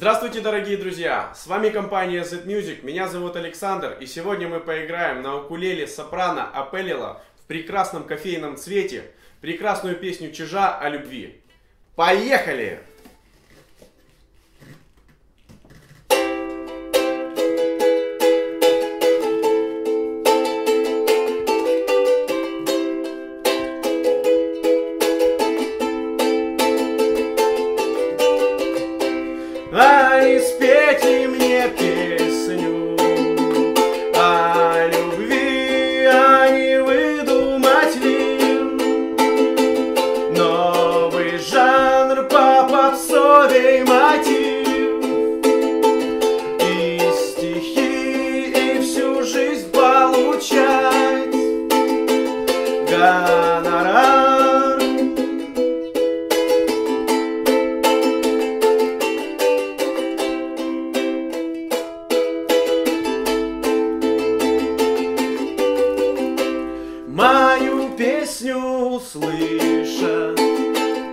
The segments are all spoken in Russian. Здравствуйте, дорогие друзья! С вами компания Z-Music, меня зовут Александр, и сегодня мы поиграем на укулеле сопрано Апелила в прекрасном кофейном цвете прекрасную песню Чижа о любви. Поехали! Ай, спейте мне песню о любви, а не выдумать ли новый жанр по попсовей мотив, и стихи, и всю жизнь получать гонорар. Мою песню услышат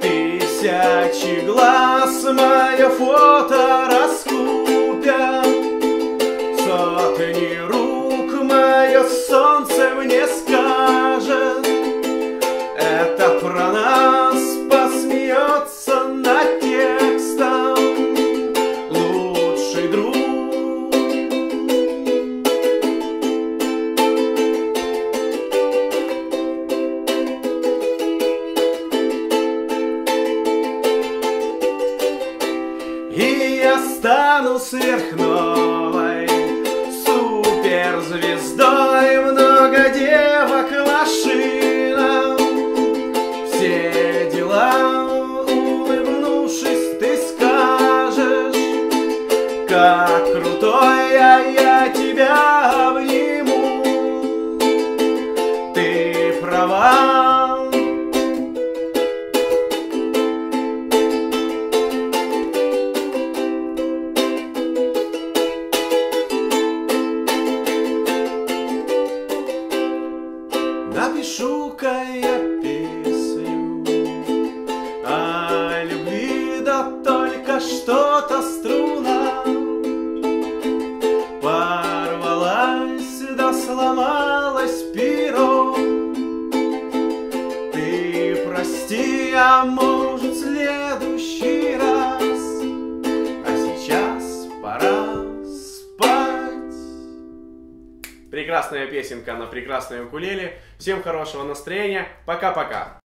тысячи глаз, мое фото раскупят сотни рук, мое солнце мне скажет, это про нас, посмеется над текстом лучший друг. И я стану сверхновой суперзвездой, много девок, машина, все дела. Улыбнувшись, ты скажешь, как крутой, а я тебя обниму. Ты права. Напишу-ка я песню о любви, да только что-то струна порвалась, да сломалась перо. Ты прости, а может, в следующий раз, а сейчас пора. Прекрасная песенка на прекрасной укулеле. Всем хорошего настроения. Пока-пока.